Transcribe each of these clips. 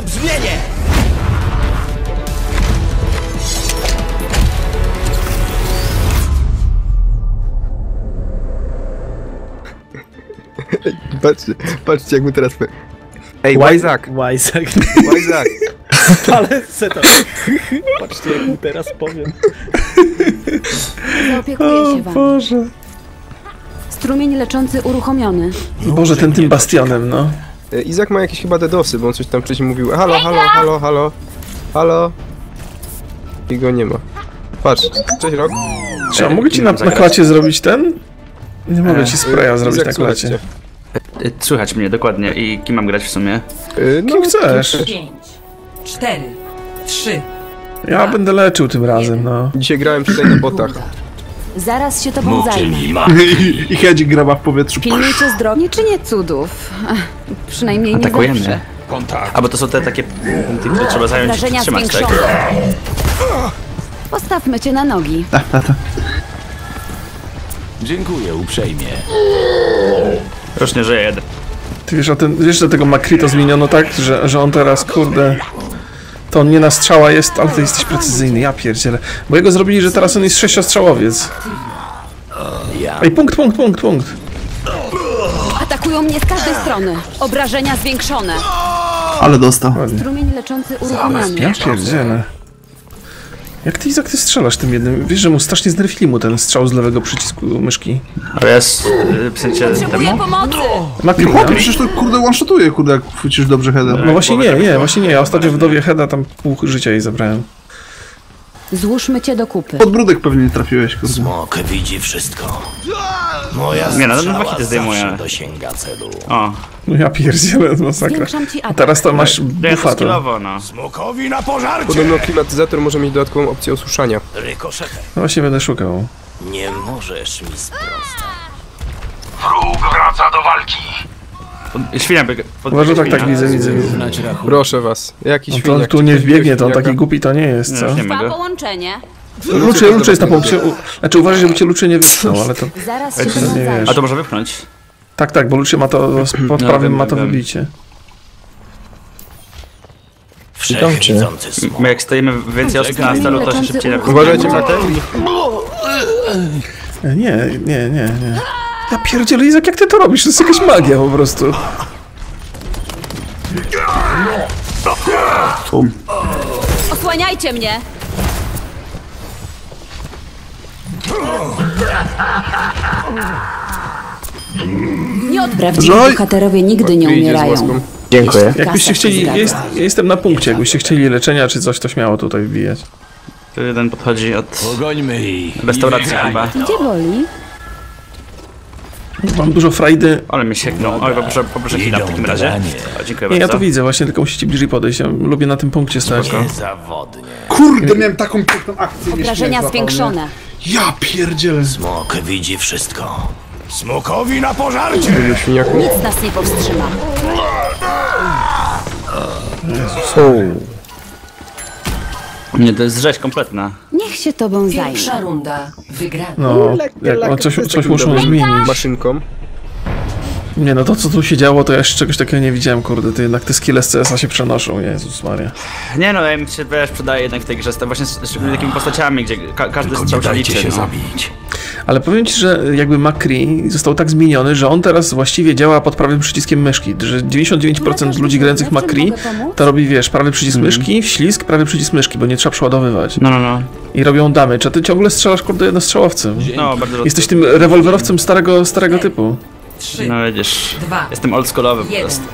mocne brzmienie! Patrzcie, patrzcie jak mu teraz... Ej, Wajzak! Ale seta. Patrzcie jak mu teraz powiem. Zaopiekuję się wam. Boże. Strumień leczący uruchomiony. Boże, tym bastionem, no. Izak ma jakieś chyba dedosy, bo on coś tam wcześniej mówił. Halo, halo, halo, halo. Halo. I go nie ma. Patrz, cześć Rok. Czy mogę ci na klacie zrobić ten? Nie mogę ci spraya zrobić na klacie. Słychać mnie, dokładnie. I kim mam grać w sumie? No, kim chcesz? 5, 4, 3. Ja będę leczył tym razem, no. Dzisiaj grałem tutaj na botach. Zaraz się tobą zajmę. I Hedzik graba w powietrzu. Pilnujcie zdrowia, czy nie cudów. Przynajmniej nie zawsze. A bo to są te takie punkty, które trzeba zająć i trzymać, tak? Postawmy cię na nogi. Dziękuję uprzejmie. Rośnie, że jeden. Ty wiesz o tym, wiesz, że tego Makrito zmieniono tak, że on teraz, kurde... To on nie na strzała jest, ale to jesteś precyzyjny, ja pierdzielę. Bo jego zrobili, że teraz on jest 6-strzałowiec. Ej, punkt. Atakują mnie z każdej strony. Obrażenia zwiększone. Ale dostał. Strumień leczący uruchomiony. Ja pierdzielę. Jak ty, Izak, ty strzelasz tym jednym? Wiesz, że mu strasznie znerfili mu ten strzał z lewego przycisku myszki. Ale jest... w sensie... Potrzebuję pomocy! Nie chłopie, przecież to kurde one-shotuje, kurde, jak chwycisz dobrze heada. No właśnie nie. Ja ostatnio wdowie heada tam pół życia jej zabrałem. Złóżmy cię do kupy. Podbródek pewnie nie trafiłeś, kurde. Smok widzi wszystko. Moja strzała zawsze dosięga celu. O. No ja pierdzielę, masakra. A teraz to masz bufa to. Smokowi na pożarcie! Podobno klimatyzator może mieć dodatkową opcję osuszania. Rykoszetem. No właśnie będę szukał. Nie możesz mi sprostać. Wróg wraca do walki. Świnia biega. Uważaj, tak, widzę. Proszę was, jakiś świniak. On tu nie wbiegnie, to on taki głupi to nie jest, co? Ma połączenie. Luczy jest na połączeniu. Znaczy uważaj, żeby cię Luczy nie wypchnął, ale to... Zaraz się wiesz. A to może wypchnąć? Tak, bo Luczy ma to... pod prawym ma to wybicie. Wszechwidzący smok. My jak stoimy więcej osób na stalu, to się szybciej napięcie. Uważajcie na te. Nie. Ja pierdzielę, Izak, jak ty to robisz? To jest jakaś magia po prostu. Osłaniajcie mnie! Prawdziwi bohaterowie nigdy nie umierają. Dziękuję. Jakbyście chcieli... Ja jestem na punkcie. Jakbyście chcieli leczenia czy coś, to śmiało tutaj wbijać. Tu jeden podchodzi od... restauracji chyba. Gdzie boli? Mam dużo frajdy. Ale mi sięgnął. Oj, poproszę chwilę w takim razie. O, dziękuję bardzo. Ja to widzę właśnie, tylko musicie bliżej podejść. Ja lubię na tym punkcie stać. Kurde, miałem taką piękną akcję. Obrażenia zwiększone. Ja pierdzielę. Smok widzi wszystko. Smokowi na pożarcie! Nic nas nie powstrzyma. Nie, to jest rzeź kompletna. Niech się tobą zajmie. Pierwsza runda wygrana. No, coś muszą zmienić. Maszynką. Nie, no to co tu się działo, to ja jeszcze czegoś takiego nie widziałem, kurde. To jednak te skille z CS-a się przenoszą, Jezus Maria. Nie no, ja mi się przydaje jednak w tej grze, właśnie z takimi postaciami, gdzie każdy strzał się liczy, no. Ale powiem ci, że jakby Macri został tak zmieniony, że on teraz właściwie działa pod prawym przyciskiem myszki. Że 99% ludzi grających Macri to robi, wiesz, prawy przycisk myszki, wślizg, prawy przycisk myszki, bo nie trzeba przeładowywać. No. I robią damage, a ty ciągle strzelasz, kurde, jednostrzałowcem. No, bardzo. Jesteś tym rewolwerowcem starego typu. 3, no widzisz, 2, jestem oldschoolowy po prostu.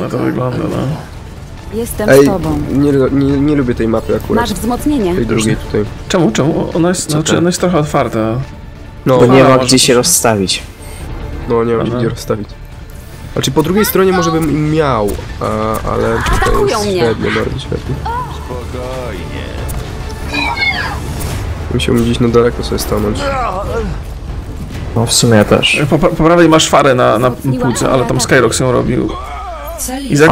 No to wygląda, no. Jestem z tobą. Nie lubię tej mapy akurat. Masz wzmocnienie. Tej drugiej tutaj. Czemu? Ona jest trochę otwarta. No, bo nie ma gdzie się rozstawić. No, nie ma gdzie rozstawić. Znaczy po drugiej stronie może bym miał, ale to jest średnio. Spokojnie. Musiałbym gdzieś na daleko sobie stanąć. No w sumie też. Po prawej masz farę na półce, ale tam Skyrox ją robił. Izak,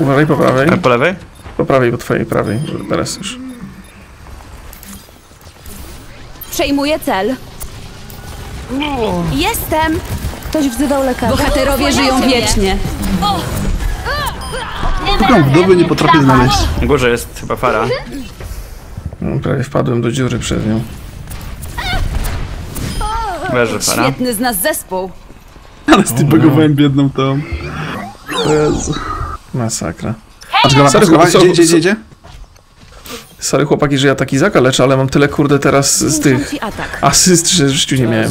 uważaj po prawej. A po lewej? Po prawej, po twojej prawej. Teraz już. Przejmuję cel. Jestem! Ktoś wzywał lekarza. Bohaterowie żyją wiecznie. Szukam wdowy, nie potrafię znaleźć. W górze jest chyba fara. No, prawie wpadłem do dziury przed nią. Leży fara. Świetny z nas zespół. Ale z tym bagowałem biedną tą. Jezu. Masakra. Sorry, sorry chłopaki, że ja taki zakaleczę, ale mam tyle kurde teraz z tych asyst, że w życiu nie miałem.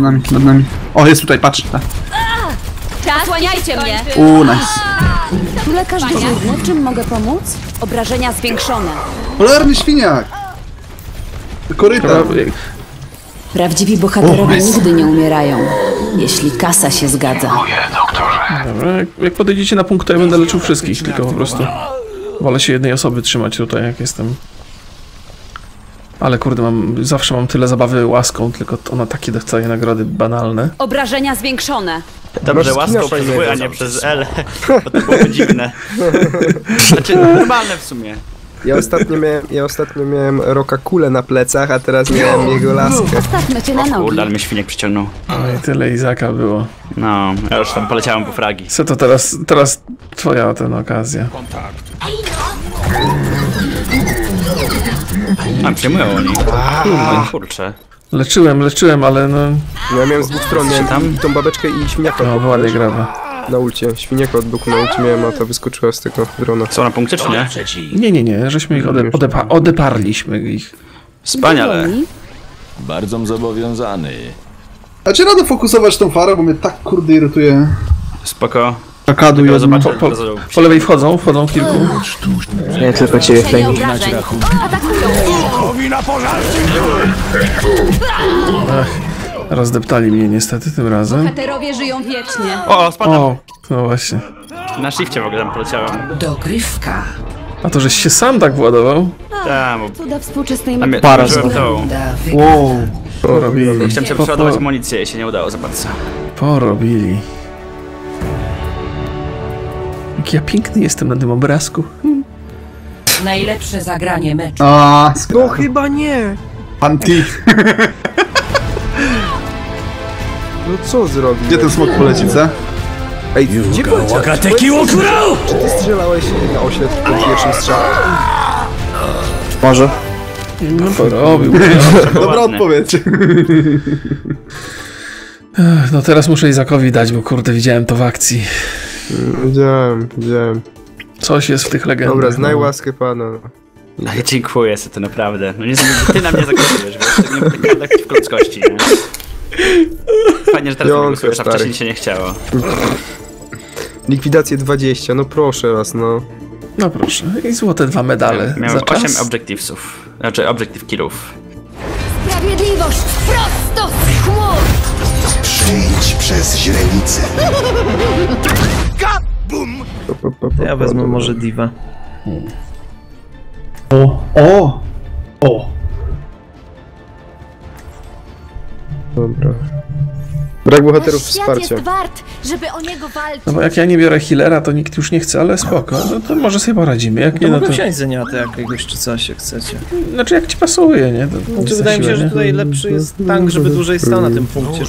Nad nami. O, jest tutaj, patrz. Zasłaniajcie mnie! Nice. Lekarz dyżurny, czym mogę pomóc? Obrażenia zwiększone. Polarny świniak! Korytarz. Prawdziwi bohaterowie nigdy nie umierają, jeśli kasa się zgadza. Dziękuję, doktorze. Dobra, jak podejdziecie na punkt, to ja będę leczył wszystkich, tylko po prostu wolę się jednej osoby trzymać tutaj, jak jestem. Ale kurde, zawsze mam tyle zabawy łaską, tylko ona takie dostaje nagrody banalne. Obrażenia zwiększone. Dobrze, łaską przez W, a nie przez L, bo to byłoby dziwne. Znaczy, normalne w sumie. Ja ostatnio miałem Roka kulę na plecach, a teraz miałem jego laskę. Ostatnio cię na nogi. Kurde, ale mnie świniek przyciągnął. Oj, tyle Izaka było. No, ja już tam poleciałem po fragi. Co to teraz twoja okazja. A, przyjmują oni. Kurczę. Leczyłem, ale no... Ja miałem z dwóch stron, tam tą babeczkę i świniaka. No, była degrawa. Na ulcie, świniaka od boku na ulcie miałem, a ta wyskoczyła z tego drona. Co, na punkcie czy nie? Nie, żeśmy ich odeparliśmy ich. Wspaniale. Bardzo zobowiązany. A czy rado fokusować tą farę, bo mnie tak kurde irytuje. Spoko. Po lewej wchodzą kilku. Nie, tylko ciebie flejni. Rozdeptali mnie niestety tym razem. Bohaterowie żyją wiecznie. O, spadam. O, no właśnie. Na shifcie w ogóle tam poleciałem. Dogrywka. A to, żeś się sam tak władował? Tak, cuda współczesnej matki. Para z tą. Wow, porobili. Chciałem się przeładować amunicję, się nie udało za bardzo. Porobili. Jak ja piękny jestem na tym obrazku. Najlepsze zagranie meczu. A, no chyba nie. Anti. No co zrobić? Gdzie ten smok poleci, co? Ej, gdzie poleci? Czy ty strzelałeś na ośrodku w pierwszym strzale? Może. No porobił. Dobra odpowiedź. No teraz muszę Izakowi dać, bo kurde widziałem to w akcji. Widziałem. Coś jest w tych legendach. Dobra, znaj łaskę pana. Ach, dziękuję sobie, to naprawdę. No nie ty na mnie zakończyłeś, bo w tych legendach w krótkości, nie? Fajnie, że teraz nie głosujesz, a wcześniej się nie chciało. Likwidację 20, no proszę was, no. No proszę, i złote 2 medale. Miałem za 8 objectivesów, znaczy objective killów. Sprawiedliwość prosto z chmur! Przyjdź przez źrenicę. Kabum! Ja wezmę może diva. O! Dobra. Brak bohaterów wsparcia. Jest wart, żeby o niego walczyć. No bo jak ja nie biorę healera, to nikt już nie chce, ale spoko. No to może sobie poradzimy. Jak no to nie, no to wziąć Zeniata jakiegoś czy coś, jak chcecie. Znaczy jak ci pasuje, nie? To wydaje mi się, że tutaj lepszy jest tank, żeby dłużej stał na tym punkcie.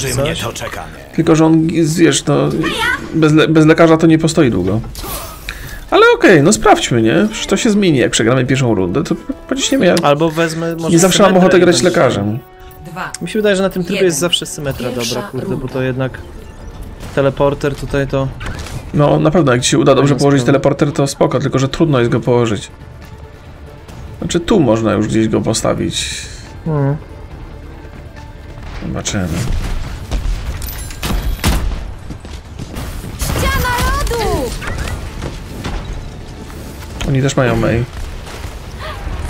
Tylko, że on, wiesz, no, bez lekarza to nie postoi długo. Ale okej, no sprawdźmy, nie? Przecież to się zmieni, jak przegramy pierwszą rundę, to pociśniemy ja. Albo wezmę może. Nie zawsze mam ochotę grać lekarzem. Mi się wydaje, że na tym trybie jest zawsze symetra dobra, kurde, bo to jednak teleporter tutaj to... No na pewno, jak ci się uda dobrze położyć teleporter, to spoko, tylko że trudno jest go położyć. Znaczy tu można już gdzieś go postawić. Zobaczymy. Ściana rodu! Oni też mają May.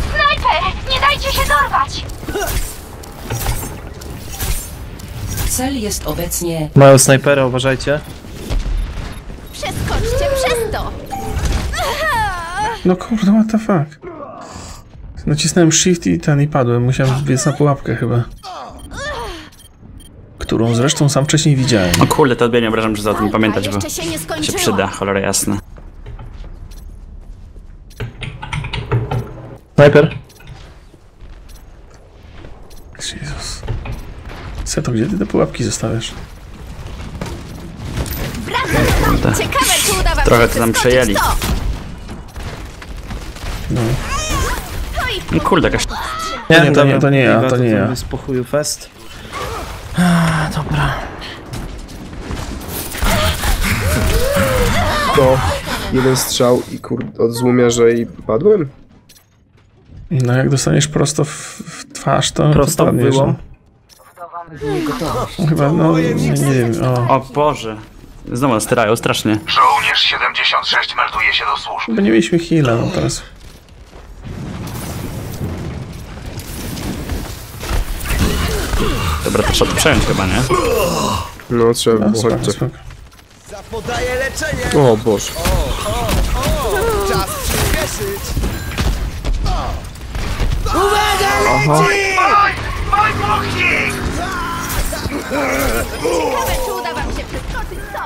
Snajper! Nie dajcie się dorwać! Cel jest obecnie... Mają snajpera, uważajcie. Przeskoczcie przez to! No kurde, what the fuck? Nacisnąłem shift i ten i padłem. Musiałem wbiec na pułapkę chyba. Którą zresztą sam wcześniej widziałem. O kurde, to odbienie obrażam, że za o tym pamiętać, bo się przyda, cholera jasna. Snajper. Jezus. To gdzie ty te pułapki zostawiasz? Brawo, ciekawe, czy uda wam się przeskoczyć. Trochę to nam przejęli. No kurde, jakaś... Nie, to nie ja, to nie ja. To jest po chuju fest. Dobra. To jeden strzał i kurde, od złomiarza i padłem? No jak dostaniesz prosto w twarz, to... Prosto w było. Chyba, no nie wiem, o. O Boże. Znowu nas tyrają strasznie. Żołnierz 76 melduje się do służby. Bo nie mieliśmy heala, no teraz. Dobra, to trzeba to przejąć chyba, nie? No trzeba, no, chodźcie. Zapodaję leczenie! O Boże. Czas przyspieszyć! Uwaga, leci! Moj bochnik! Ciekawe, czy uda wam się przeskoczyć, co?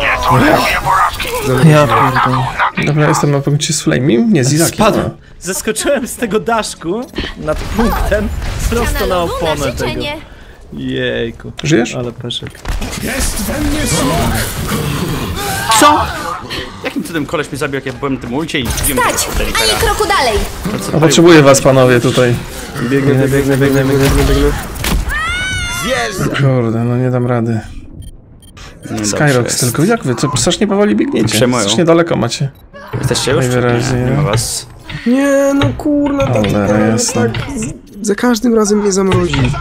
Nie toleruję porażki! Ja pierdolę. Dobra, jestem na punkcie z Flamim? Nie, z Izakiem. Spadłem. Zeskoczyłem z tego daszku nad punktem prosto na oponę tego. Jejku. Żyjesz? Ale peszek. Jest we mnie smok! Co? Jakim cudem koleś mnie zabił, jak ja byłem tym ulcie i... Stać! Ani kroku dalej! Potrzebuję was, panowie, tutaj. Biegnę. Zjeżdżam! Kurde, no nie dam rady. Skyrox tylko, jak wy? Co, strasznie powoli biegniecie. Strasznie daleko macie. Jesteście już? Nie ma was. Nie, no kurna, tak... Za każdym razem mnie zamrozi.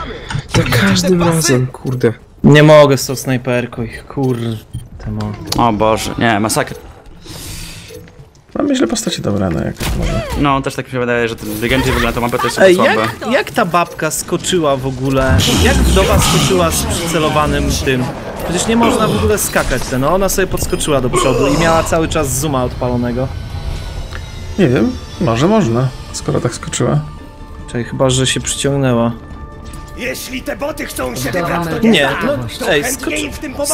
Za każdym razem, kurde. Nie mogę z tą snajperką ich, kurde. O Boże, nie, masakra. Mam źle postacie dobrane, jak może. No, też tak mi się wydaje, że ten legendzie wygląda to mapę też jest słabe. Jak ta babka skoczyła w ogóle? Jak wdowa skoczyła z przycelowanym tym? Przecież nie można w ogóle skakać ten, no ona sobie podskoczyła do przodu i miała cały czas zooma odpalonego. Nie wiem, może można, skoro tak skoczyła. Czyli chyba, że się przyciągnęła. Jeśli te boty chcą się dobrać, to nie, no, ej,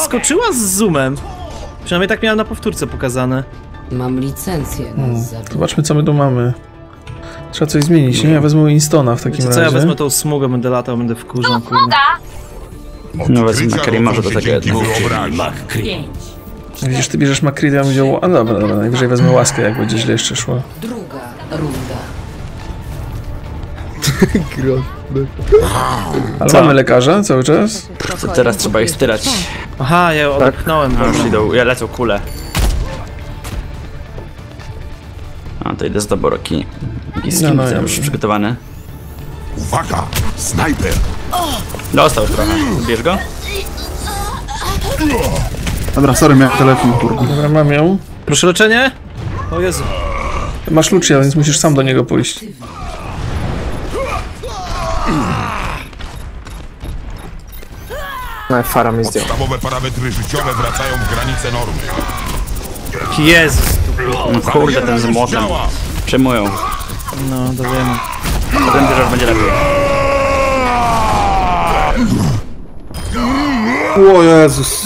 skoczyła z zoomem. Przynajmniej tak miałem na powtórce pokazane. Mam licencję. Zobaczmy, co my tu mamy. Trzeba coś zmienić, nie? Ja wezmę Instona w takim razie. Co ja wezmę tą smugę, będę latał, będę wkurzał. No wezmę Makrima, że do tego jednego. Widzisz, ty bierzesz Makrida, ja bym wziął... A dobra, najwyżej wezmę łaskę, jak będzie źle jeszcze szło. Druga runda. Ale mamy lekarza cały czas? Co teraz trzeba ich styrać. Aha, ja odepchnąłem. Ja lecę kulę. A to idę z doboroki. Jestem już przygotowany. Uwaga! Snajper! Dostał trochę. Zbierz go? Dobra, sorry, miałem telefon, kurwa. Dobra, mam ją. Proszę leczenie? O Jezu. Masz Lucia, więc musisz sam do niego pójść. No, fara mnie zdjęła. Podstawowe parametry życiowe wracają w granice normy. Jezus! No kurde, ten z młotem. Przejmują. No, to wiemy. Potem też będzie lepiej. O Jezus!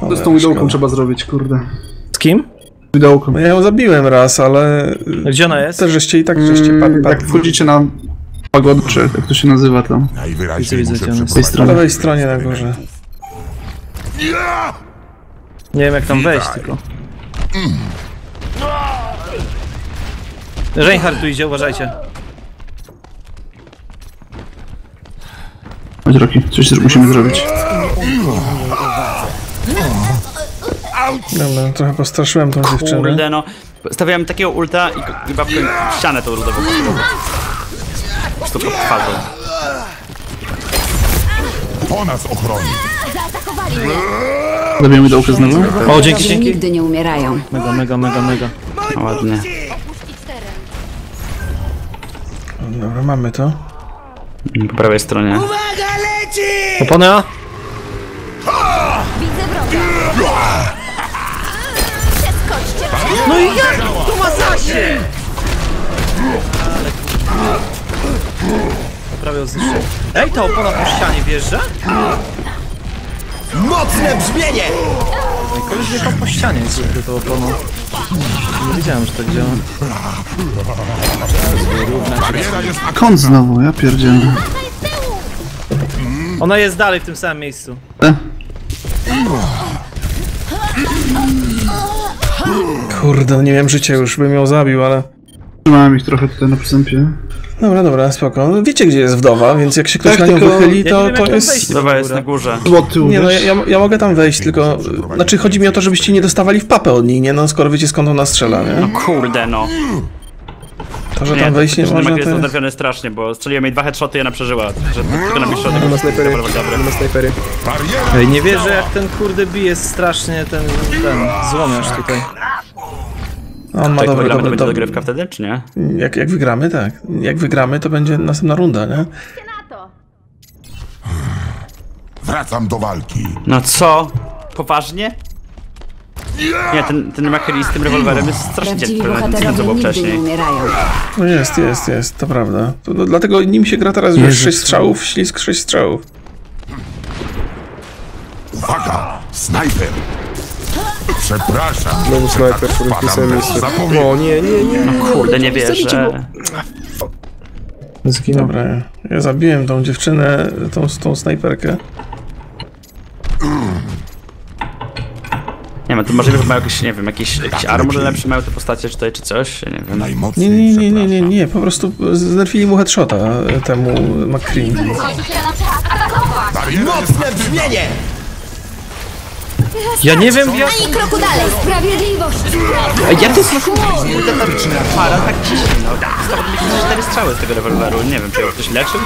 To z tą widełką trzeba zrobić, kurde. Z kim? Widełką. Ja ją zabiłem raz, ale... Gdzie ona jest? Też żeście i tak żeście tak wchodzicie na... Pagodczy, jak to się nazywa tam. Najwyraźniej po lewej stronie na górze. Nie wiem jak tam wejść tylko. Reinhardt tu idzie, uważajcie. Chodź Roki, coś musimy zrobić. Dobra, trochę postraszyłem tą dziewczynę. Kurde no, stawiałem takiego ulta i babkę w ścianę tą ultową. Po nas ochroni. Zabijemy dołkę znowu. O, dzięki. Nigdy nie umierają. Mega. No, ładnie. Dobra, mamy to. Po prawej stronie. Uwaga, leci! Opona! Widzę wroga. No i jak to ma zasięg? Prawie zniszczył. Ej, ta opona po ścianie wjeżdża? Mocne brzmienie! Ej, koleś nie po ścianie jest tą oponą. Nie wiedziałem, że tak działa. A kąt znowu, ja pierdzielę. Ona jest dalej w tym samym miejscu. Kurde, nie miałem życia już, bym ją zabił, ale... Trzymałem ich trochę tutaj na przystępie. Dobra, dobra, spoko. Wiecie, gdzie jest wdowa, więc jak się ktoś tak, na nią wychyli, to, to jest... Wdowa jest na górze. Nie no, ja mogę tam wejść, tylko... Znaczy, chodzi mi o to, żebyście nie dostawali w papę od niej, nie? No, skoro wiecie, skąd ona strzela, nie? No kurde, no. To, że tam wejść nie można, to jest... odtrafiony strasznie, bo strzeliłem jej 2 headshoty i ona przeżyła. Tylko na mnie środek. Nie ma snajpery, nie ma snajpery. Ej, nie wierzę, jak ten kurde bije strasznie ten złomiarz tutaj. On ma dobre, dobre, będzie dogrywka wtedy, czy nie? Jak wygramy, tak. Jak wygramy, to będzie następna runda, nie? Wracam do walki. No co? Poważnie? Nie, ten Macaulay z tym rewolwerem jest strasznie cierpliwy, co było wcześniej. No jest, to prawda. To, no, dlatego nim się gra teraz już 6 strzałów, ślizg 6 strzałów. Uwaga! Snajper! Przepraszam! Znowu snajper, który pisałem jeszcze. O nie. No kurde, nie wierzę. Dobra, ja zabiłem tą dziewczynę, tą snajperkę. Nie wiem, to możliwe, że mają jakieś, nie wiem, jakieś armor lepsze mają te postacie tutaj, czy coś, ja nie wiem. Nie, po prostu znerfili mu headshota temu McCree. Mocne brzmienie! Ja nie wiem, jak... Ani kroku dalej, sprawiedliwość! Ja to jest mój tatarczny para, tak ciśnie, no. Zostało mi jakieś 4 strzały z tego rewolweru, nie wiem, czy ją ktoś leczył?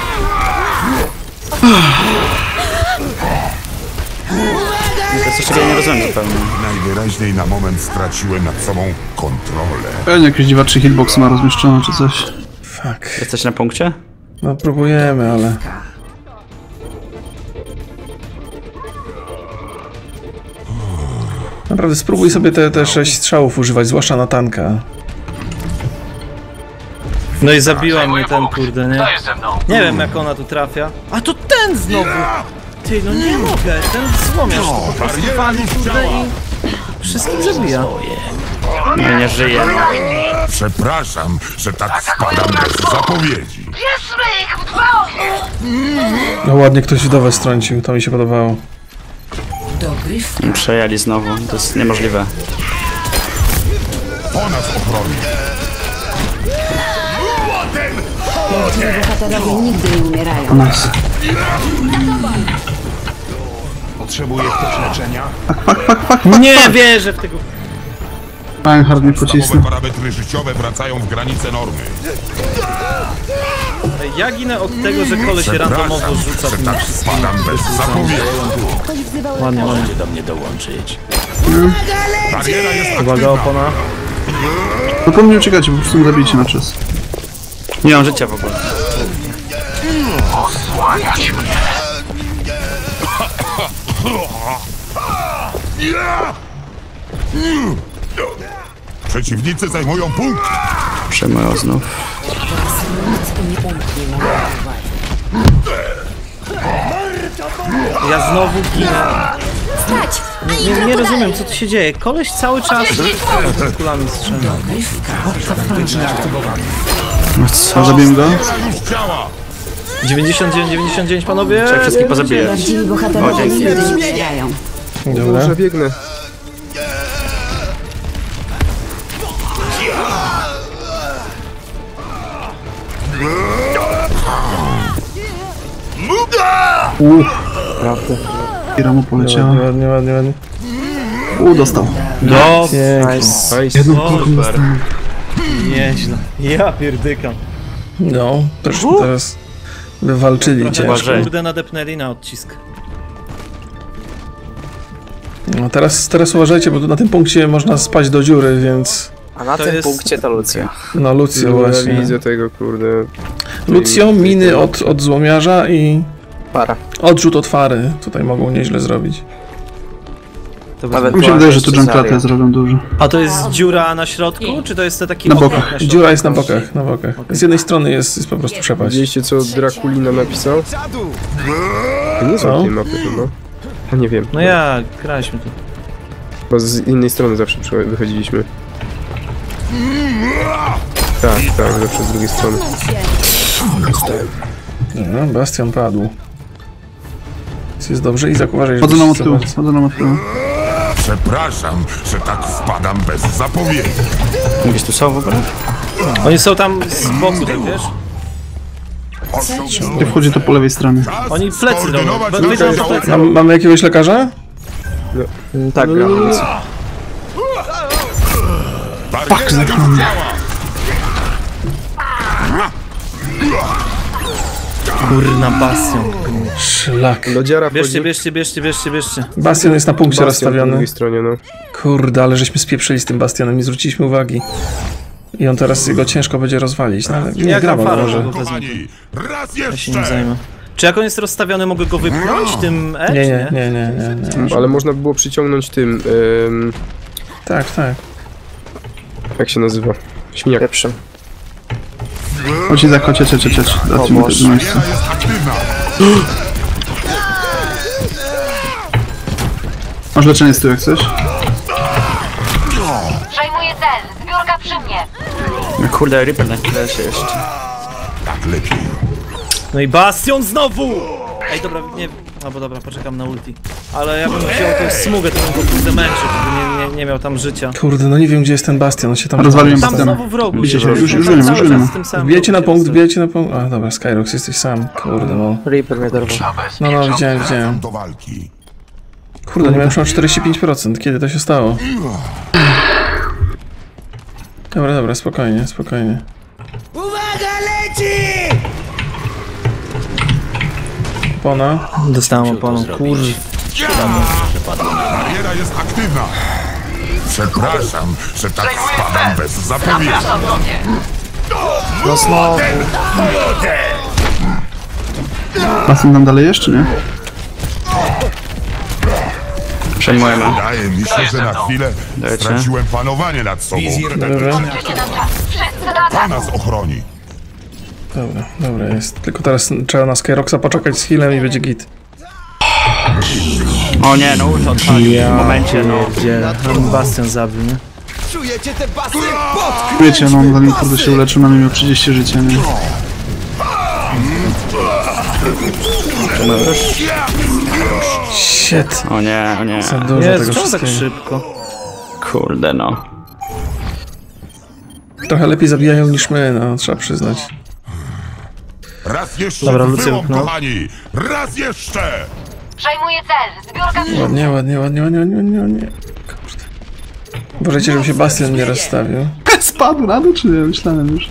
To jest jeszcze, nie rozumiem zupełnie. Najwyraźniej na moment straciłem nad sobą kontrolę. Pewnie jakieś dziwaczy hitboxy ma rozmieszczone czy coś. Fuck. Jesteś na punkcie? No próbujemy, ale... Naprawdę spróbuj sobie te 6 strzałów używać, zwłaszcza na tanka. No i zabiła mnie ten kurde, nie? Nie wiem, jak ona tu trafia. A to ten znowu! Ty, no nie mogę, ten złomiarz to po prostu wali kurde i wszystkich zabija. No nie żyje. Przepraszam, że tak spadam bez zapowiedzi. No ładnie ktoś wdowę strącił, to mi się podobało. Przejęli znowu, to jest niemożliwe. Ponad ochronie. Bohaterowie nigdy nie umierają. Nas. Potrzebuje ktoś leczenia? Nie wierzę w tego. Panhard nie pocisnął. Parametry życiowe wracają w granice normy. Ja ginę od tego, że koleś randomowo rzuca w mnie wszystkim. Ładnie, ładnie do mnie dołączyć. Uwaga, opona. No po mnie uciekacie, bo po prostu zabijcie na czas. Nie mam życia w ogóle. Osłaniać mnie. Przeciwnicy zajmują punkt. Przejmują znów. Ja znowu ginę. Nie rozumiem, co tu się dzieje. Koleś cały czas z kulami strzela. No co? Zabijmy go? 99, panowie! Trzeba wszystkich pozabijać. O, dzięki. Dobra. Dobrze, biegnę. Prawda. Kira mu poleciała. Ładnie. Dostał. Nice. Jedną kulkę dostałem. Nieźle. Ja pierdykam. No, też teraz wywalczyli cię. Kurde, nadepnęli na odcisk. No teraz uważajcie, bo tu na tym punkcie można spać do dziury, więc... A na tym punkcie to Lucja. No Lucja właśnie. Widzę tego, kurde. Lucjo, miny od złomiarza i... Para. Odrzut od fary. Tutaj mogą nieźle zrobić. Mi się wydaje, że tu jumpcut'y zrobią dużo. A to jest dziura na środku, czy to jest to taki... Na bokach. Na dziura jest na bokach, Okay. Z jednej strony jest po prostu przepaść. Widzieliście, co Draculina napisał? To nie są tej mapy, no. A nie wiem. No ja, graliśmy tu. Bo z innej strony zawsze wychodziliśmy. Tak, zawsze z drugiej strony. Dobra, Bastion padł. Jest dobrze i zakuwarzaj, że... Chodzę nam od tyłu. Przepraszam, że tak wpadam bez zapowiedzi. Gdzieś tu są w ogóle? Oni są tam z boku, tak wiesz? Nie wchodzi to po lewej stronie. Oni plecy robią. Mamy jakiegoś lekarza? Tak, fuck, zaginął mnie. Kurna, bastion. Szlak. Bierzcie. Bastion jest na punkcie rozstawiony. Na drugiej stronie, no. Kurde, ale żeśmy spieprzyli z tym bastionem, nie zwróciliśmy uwagi. I on teraz go ciężko będzie rozwalić, no, ale nie graba może. Ja się nim zajmę. Czy jak on jest rozstawiony, mogę go wypchnąć tym edge? Nie. Ale można by było przyciągnąć tym... Tak. Jak się nazywa? Śmiak. Lepszym. Chodź. Masz leczenie z tyłu, jak chcesz? Przejmuję cel. Zbiórka przy mnie. No kurde, Reaper na chwilę się jeszcze. Tak lepiej. No i bastion znowu! Ej, dobra, nie... Albo dobra, poczekam na ulti. Ale ja bym wziął tą smugę, to bym go zamęczył, żeby nie miał tam życia. Kurde, no nie wiem, gdzie jest ten bastion, on się tam... Rozwaliłem bastion. Tam znowu w rogu. Już wiem. Wbijajcie na punkt, A, dobra, Skyrox, jesteś sam. Kurde, no. Reaper mnie dorwał. No, widziałem. Kurde, nie miałem już na 45%, kiedy to się stało? Dobra, spokojnie. Uwaga, leci! Opona. Dostałem oponę, kurz. Bariera jest aktywna. Przepraszam, że tak spadam bez zapowiedzi. No znowu. Pasem nam dalej jeszcze, nie? Przejmujemy. Wydaje mi się, że na chwilę straciłem panowanie nad sobą. Pana z ochroni. Dobra jest. Tylko teraz trzeba na Skyroxa poczekać z healem i będzie git. O nie, no to w momencie, no gdzie nam bastion zabił, nie? Czujecie te bastion? Wiecie, no on zanim kurde się uleczy, mamy miał 30 życia, nie? Shit. O nie. Za dużo tego wszystkiego. Tak szybko. Kurde, no. Trochę lepiej zabijają niż my, no trzeba przyznać. Raz jeszcze, dobra, wyłom, kochani! Raz jeszcze! Przejmuję cel! Zbiórka przy... Ładnie. Kurde. Uważajcie, żeby się bastion nie rozstawił. Spadł na dół, czy nie? Myślałem już.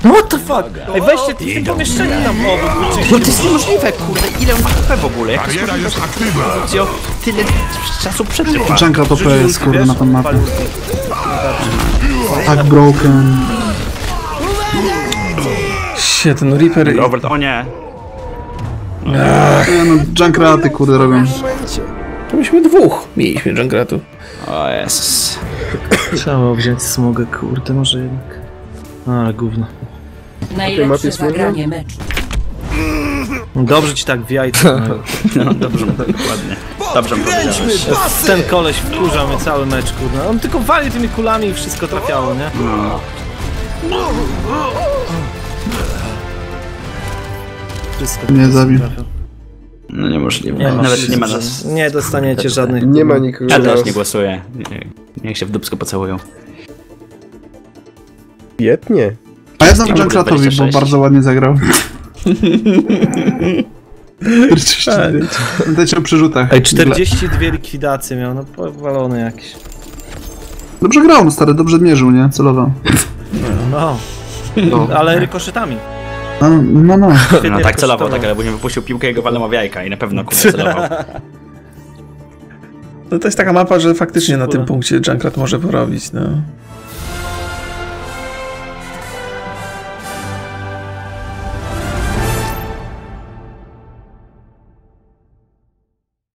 What the fuck? Ej, weźcie w tym pomieszczeniu tam obok. No to jest niemożliwe, kurde. Ile on HP w ogóle? Jak to jest aktywna. Tyle czasu przed tym. Jungle to P jest, kurde, na tą mapę. Tak broken. Shit, no Reaper i... O nie! No Junkraty, kurde, robią. To myśmy dwóch mieliśmy Junkratów. O Jezus. Trzeba wziąć smogę, kurde, może jednak... A, gówno. Najlepsze zagranie meczu. Dobrze ci tak w jajce. No, dobrze, dokładnie. Dobrze powiedziałeś. Ten koleś wkurzał mnie cały mecz, kurde. On tylko walił tymi kulami i wszystko trafiało, nie? Nie zabił. No niemożliwe. Nie, nawet nie ma nas. Nie dostaniecie żadnych. Nie ma nikogo. Ja też nie głosuję. Niech się w dupsko pocałują. Biednie. A ja znam Junkratowi, bo bardzo ładnie zagrał. Dajcie o przerzutach. Ej, 42 likwidacje miał, no powalony jakiś. Dobrze grał, no stary, dobrze mierzył, nie? Celował. No. Ale rykoszytami. No. No tak celował, tak, ale bym wypuścił piłkę i go walnął w jajka i na pewno kurde celował. No to jest taka mapa, że faktycznie na tym punkcie Junkrat może porobić, no.